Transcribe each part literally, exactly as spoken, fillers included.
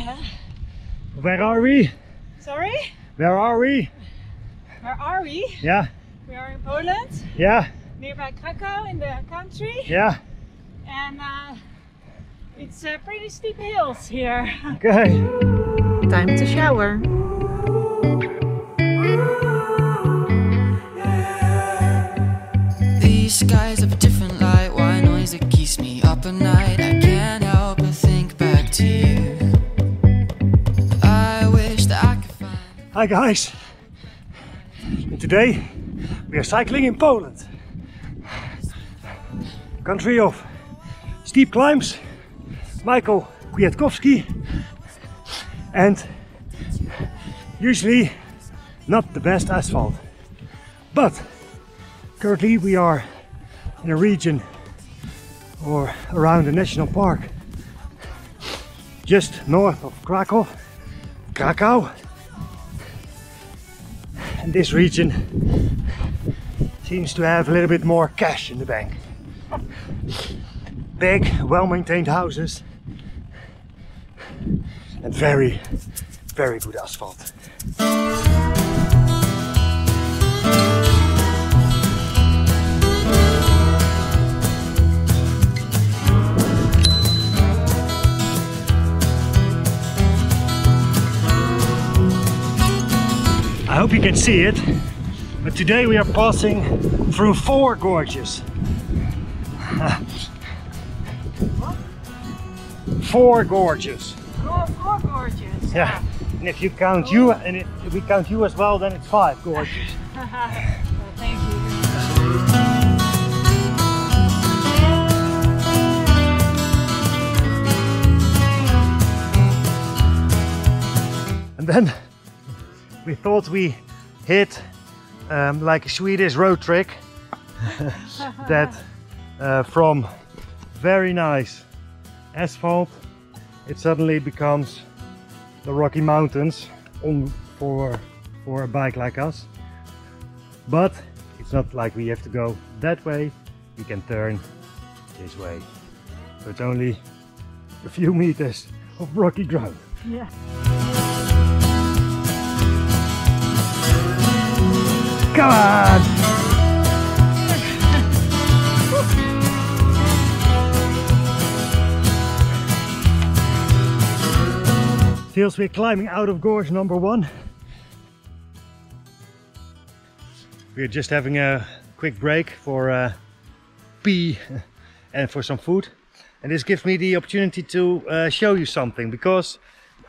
Uh-huh. Where are we? Sorry? Where are we? Where are we? Yeah. We are in Poland. Yeah. Nearby Krakow in the country. Yeah. And uh, it's uh, pretty steep hills here. Okay. Time to shower. These skies have a different light, white noise that keeps me up at night. I can't help but think back to you. I wish that I could find. Hi guys! And today we are cycling in Poland. Country of steep climbs, Michael Kwiatkowski, and usually not the best asphalt. But currently we are in a region or around a national park just north of Krakow, Krakow. And this region seems to have a little bit more cash in the bank. Big, well-maintained houses and very, very good asphalt. I hope you can see it, but today we are passing through four gorges. Four gorges. Four, four gorges. Yeah, and if you count oh. you, and if we count you as well, then it's five gorges. Well, thank you. And then we thought we hit um, like a Swedish road trick that. Uh, from very nice asphalt, it suddenly becomes the Rocky Mountains on for, for a bike like us. But it's not like we have to go that way, we can turn this way. So it's only a few meters of rocky ground. Yeah. Come on! Feels we're climbing out of gorge number one. We're just having a quick break for uh, pee and for some food. And this gives me the opportunity to uh, show you something, because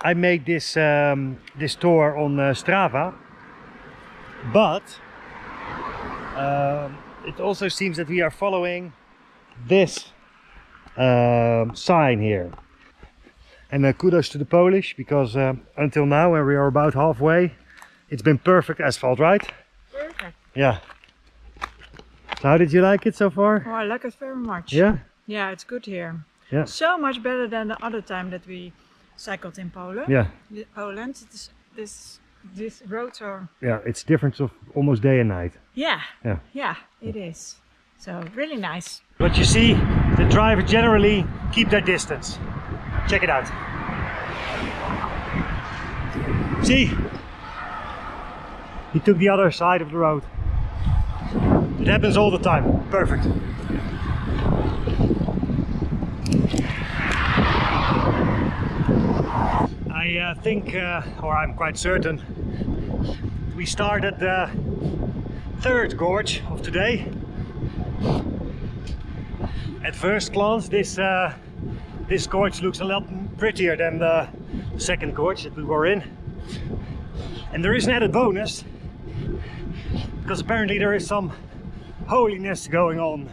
I made this, um, this tour on uh, Strava. But uh, it also seems that we are following this uh, sign here. And uh, kudos to the Polish, because uh, until now, and we are about halfway, it's been perfect asphalt, right? Perfect. Yeah. So how did you like it so far? Oh, I like it very much. Yeah? Yeah, it's good here. Yeah. So much better than the other time that we cycled in Poland. Yeah. Poland, it's this, this roads are... Yeah, it's difference of almost day and night. Yeah. Yeah. Yeah, it is. So, really nice. But you see, the drivers generally keep their distance. Check it out. See? He took the other side of the road. It happens all the time. Perfect. I uh, think, uh, or I'm quite certain, we start at the third gorge of today. At first glance, this uh, This gorge looks a lot prettier than the second gorge that we were in. And there is an added bonus, because apparently there is some holiness going on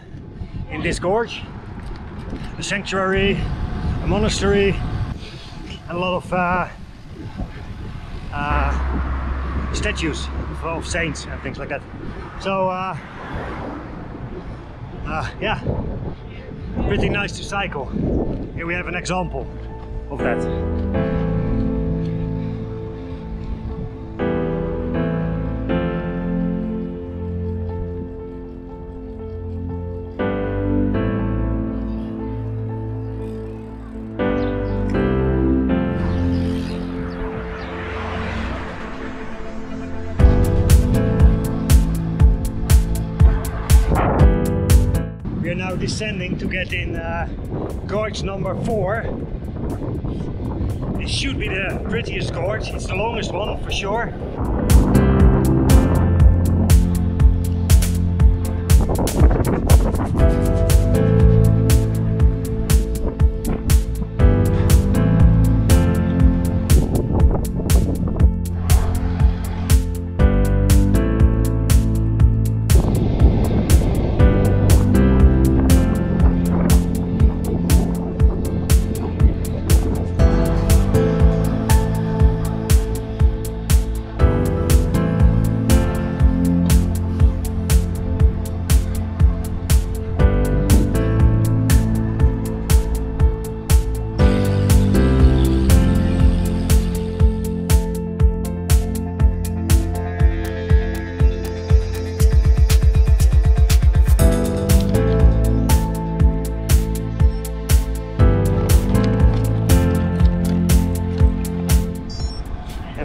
in this gorge. A sanctuary, a monastery, and a lot of uh, uh, statues of saints and things like that. So, uh, uh, yeah, pretty nice to cycle. Here we have an example of that. descending to get in uh, gorge number four. This should be the prettiest gorge, it's the longest one for sure.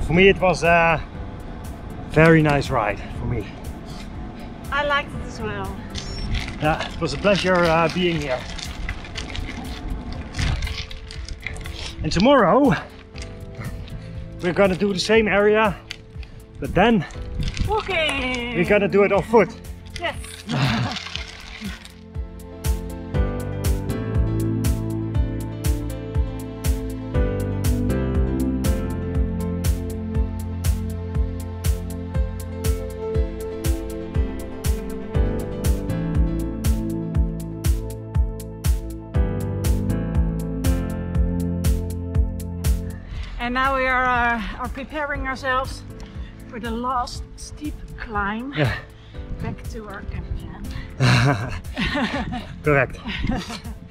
For me, it was a very nice ride. For me, I liked it as well. Yeah, it was a pleasure uh, being here. And tomorrow we're gonna do the same area, but then walking. We're gonna do it on foot. Yes. And now we are, uh, are preparing ourselves for the last steep climb, yeah, back to our camp van. Correct.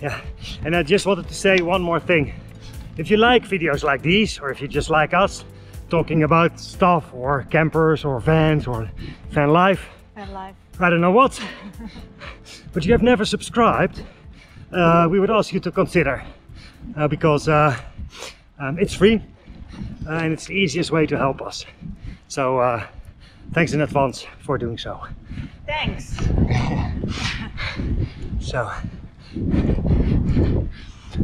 Yeah. And I just wanted to say one more thing. If you like videos like these, or if you just like us talking about stuff or campers or vans or van life, van life. I don't know what, but you have never subscribed, uh, we would ask you to consider, uh, because uh, um, it's free. Uh, and it's the easiest way to help us. So uh, thanks in advance for doing so. Thanks. So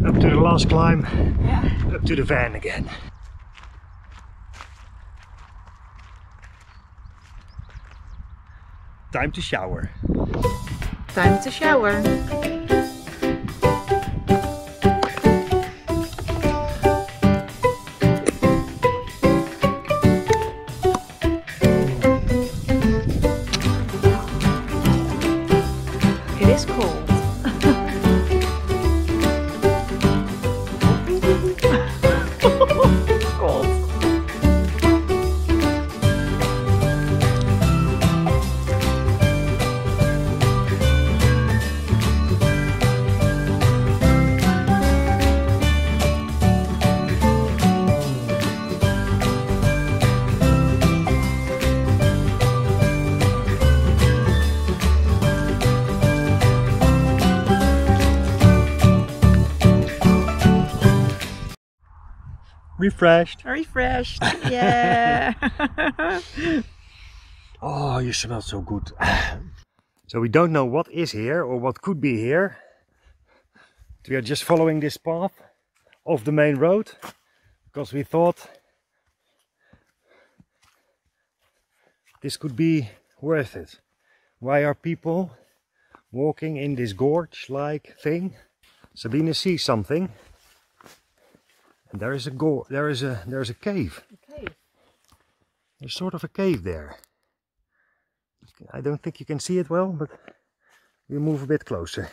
up to the last climb, yeah, up to the van again. Time to shower. Time to shower. Refreshed. Refreshed, yeah. Oh, you smell so good. So we don't know what is here or what could be here. We are just following this path off the main road because we thought this could be worth it. Why are people walking in this gorge-like thing? Sabine sees something. There is a go there is a there is a cave. A cave. There's sort of a cave there. I don't think you can see it well, but we move a bit closer.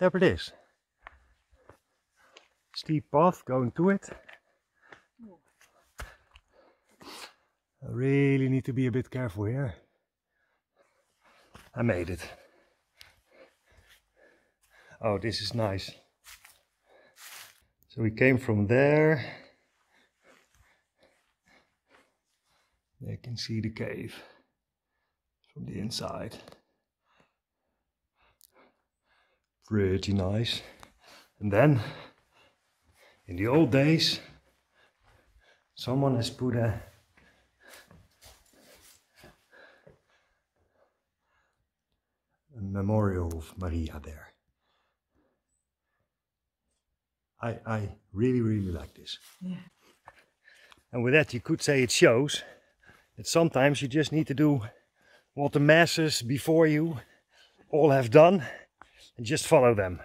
There it is. Steep path going to it. I really need to be a bit careful here. I made it. Oh, this is nice. So we came from there. You can see the cave from the inside. Pretty nice. And then, in the old days, someone has put a a memorial of Maria there. I, I really, really like this. Yeah. And with that, you could say it shows that sometimes you just need to do what the masses before you all have done and just follow them.